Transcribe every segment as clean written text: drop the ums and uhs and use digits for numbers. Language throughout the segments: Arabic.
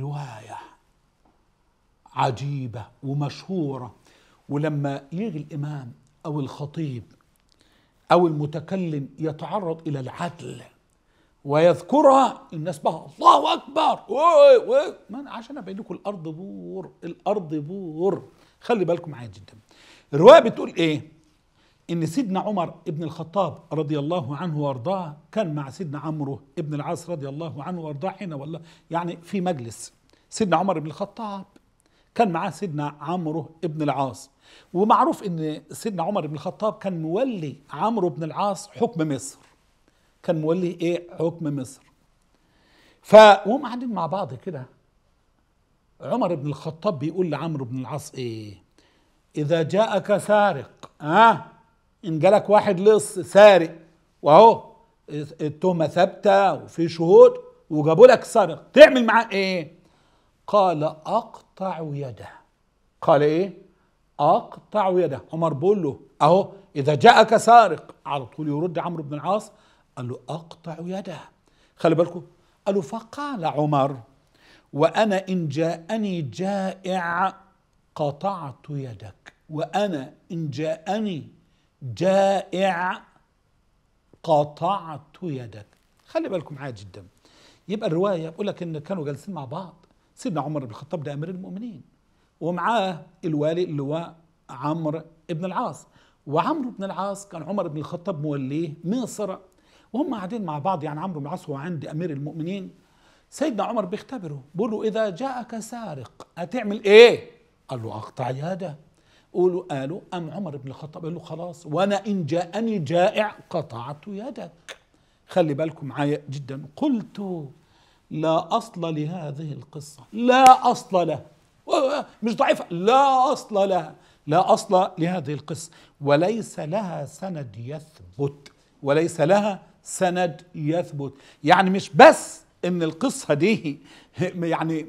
رواية عجيبة ومشهورة، ولما يجي الإمام أو الخطيب أو المتكلم يتعرض إلى العدل ويذكرها، الناس بقى الله أكبر، عشان أبين لكم الأرض بور، الأرض بور. خلي بالكم معايا جدا. الرواية بتقول إيه؟ إن سيدنا عمر ابن الخطاب رضي الله عنه وارضاه كان مع سيدنا عمرو ابن العاص رضي الله عنه وارضاه حين والله يعني في مجلس. سيدنا عمر ابن الخطاب كان معاه سيدنا عمرو ابن العاص، ومعروف إن سيدنا عمر ابن الخطاب كان مولي عمرو ابن العاص حكم مصر، كان مولي إيه؟ حكم مصر. فهم قاعدين مع بعض كده، عمر ابن الخطاب بيقول لعمرو ابن العاص إيه؟ إذا جاءك سارق، إن جالك واحد لص سارق وأهو التهمة ثابتة وفي شهود وجابوا لك سارق، تعمل معاه إيه؟ قال أقطع يده. قال إيه؟ أقطع يده. عمر بيقول له أهو إذا جاءك سارق، على طول يرد عمرو بن العاص قال له أقطع يده. خلي بالكم، قال له فقال عمر وأنا إن جاءني جائع قطعت يدك، وأنا إن جاءني جائع قطعت يدك. خلي بالكم معايا جدا. يبقى الرواية بقول لك إن كانوا جالسين مع بعض، سيدنا عمر بن الخطاب ده أمير المؤمنين ومعاه الوالي اللي هو عمرو ابن العاص، وعمرو بن العاص كان عمر بن الخطاب موليه مصر، وهم قاعدين مع بعض. يعني عمرو بن العاص هو عند أمير المؤمنين، سيدنا عمر بيختبره بيقول له إذا جاءك سارق هتعمل إيه؟ قال له أقطع يده. قالوا أم عمر بن الخطاب قال له خلاص وأنا إن جاءني جائع قطعت يدك. خلي بالكم معايا جدا. قلت لا أصل لهذه القصة، لا أصل لها، مش ضعيفة، لا أصل لها، لا أصل لهذه القصة، وليس لها سند يثبت، وليس لها سند يثبت. يعني مش بس إن القصة دي يعني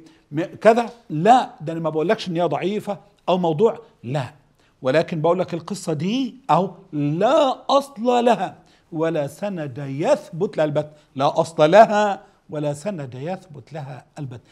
كذا، لا، ده أنا ما بقولكش إن هي ضعيفة أو موضوع، لا، ولكن بقولك القصة دي أو لا أصل لها ولا سند يثبت لها البتة، لا أصل لها ولا سند يثبت لها البتة.